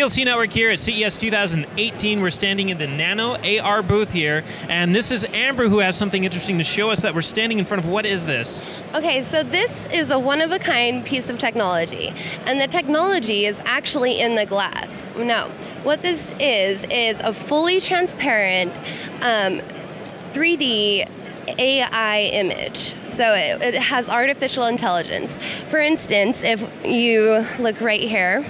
PLC Network here at CES 2018. We're standing in the NanoAR booth here, and this is Amber, who has something interesting to show us that we're standing in front of. What is this? Okay, so this is a one-of-a-kind piece of technology, and the technology is actually in the glass. Now, what this is a fully transparent 3D AI image. So it has artificial intelligence. For instance, if you look right here,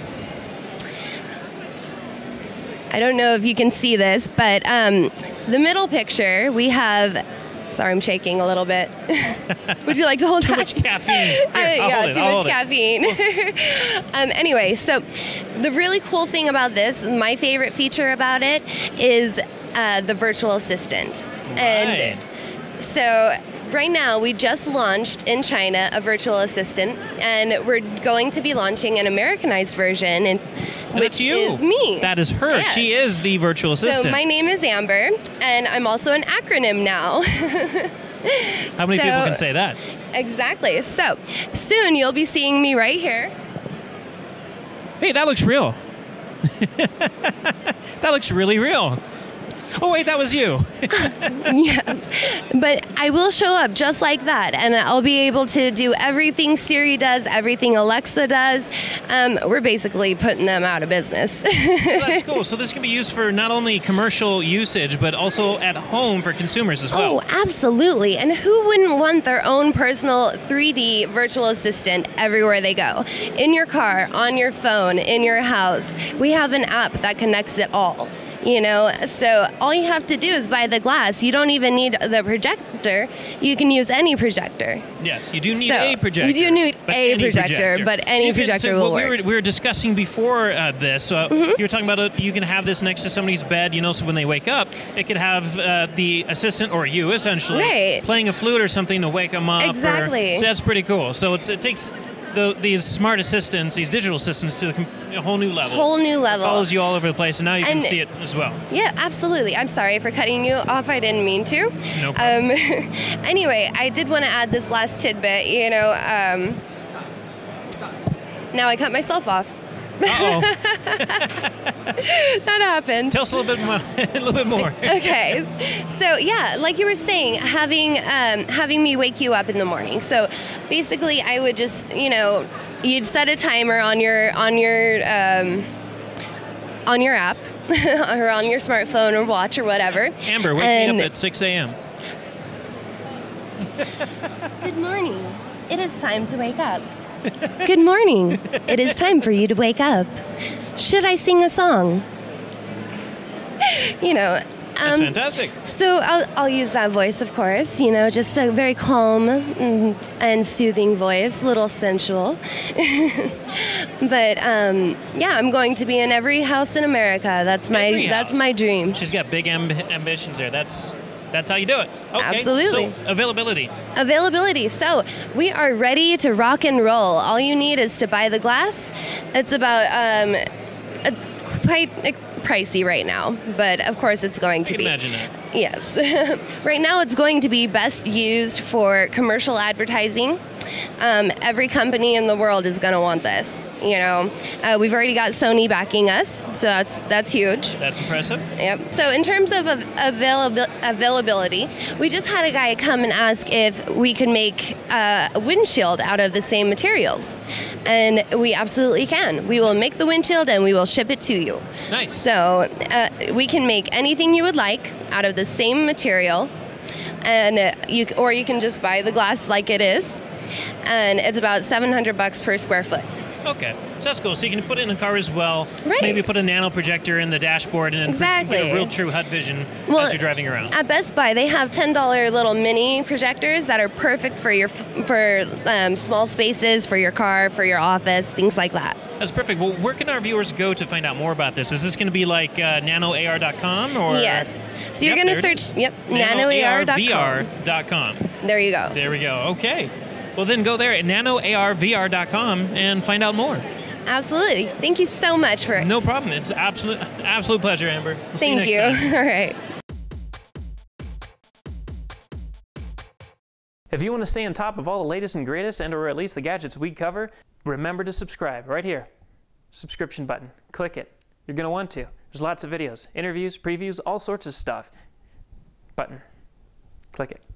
I don't know if you can see this, but the middle picture, we have, sorry, I'm shaking a little bit. Would you like to hold that? Too much caffeine. Yeah, too much caffeine. Anyway, so the really cool thing about this, my favorite feature about it, is the virtual assistant. Right. And so right now, we just launched in China a virtual assistant, and we're going to be launching an Americanized version, which is me. That is her. Yes. She is the virtual assistant. So my name is Amber, and I'm also an acronym now. How many people can say that? Exactly. So soon you'll be seeing me right here. Hey, that looks real. That looks really real. Oh, wait, that was you. Yes, but I will show up just like that, and I'll be able to do everything Siri does, everything Alexa does. We're basically putting them out of business. So that's cool. So this can be used for not only commercial usage, but also at home for consumers as well. Oh, absolutely. And who wouldn't want their own personal 3D virtual assistant everywhere they go? In your car, on your phone, in your house. We have an app that connects it all. You know, so all you have to do is buy the glass. You don't even need the projector. You can use any projector. Yes, you do need a projector. You do need a projector, but any projector will work. We were discussing before this, so you were talking about you can have this next to somebody's bed, you know, so when they wake up, it could have the assistant, or you essentially, playing a flute or something to wake them up. Exactly. So that's pretty cool. So it takes these smart assistants, these digital assistants, to a whole new level. Whole new level. It follows you all over the place, and now you can see it as well. Yeah, absolutely. I'm sorry for cutting you off. I didn't mean to. No problem. Anyway, I did want to add this last tidbit. You know, now I cut myself off. Uh-oh. That happened. Tell us a little bit more. Okay. So yeah, like you were saying, having me wake you up in the morning. So basically, I would just, you know, you'd set a timer on your app or on your smartphone or watch or whatever. Amber, wake me up at 6 a.m. Good morning. It is time to wake up. Good morning. It is time for you to wake up. Should I sing a song? You know. That's fantastic. So I'll use that voice, of course. You know, just a very calm and soothing voice, little sensual. But yeah, I'm going to be in every house in America. That's my dream. She's got big ambitions there. That's how you do it. Okay. Absolutely. So, availability. Availability. So, we are ready to rock and roll. All you need is to buy the glass. It's about, it's quite pricey right now, but of course it's going to be. I can imagine that. Yes. Right now it's going to be best used for commercial advertising. Every company in the world is going to want this. You know, we've already got Sony backing us, so that's huge. That's impressive. Yep. So in terms of availability, we just had a guy come and ask if we could make a windshield out of the same materials, and we absolutely can. We will make the windshield and we will ship it to you. Nice. So we can make anything you would like out of the same material, and you can just buy the glass like it is, and it's about $700 per square foot. Okay, so that's cool. So you can put it in the car as well. Right. Maybe put a nano projector in the dashboard and get a real true HUD vision as you're driving around. At Best Buy, they have $10 little mini projectors that are perfect for your small spaces, for your car, for your office, things like that. That's perfect. Well, where can our viewers go to find out more about this? Is this going to be like nanoAR.com or? Yes. So you're going to search nanoARVR.com. There you go. There we go. Okay. Well, then go there at nanoARVR.com and find out more. Absolutely. Thank you so much for it. No problem. It's absolute pleasure, Amber. We'll see you next time. Thank you. All right. If you want to stay on top of all the latest and greatest, and or at least the gadgets we cover, remember to subscribe right here. Subscription button. Click it. You're going to want to. There's lots of videos, interviews, previews, all sorts of stuff. Button. Click it.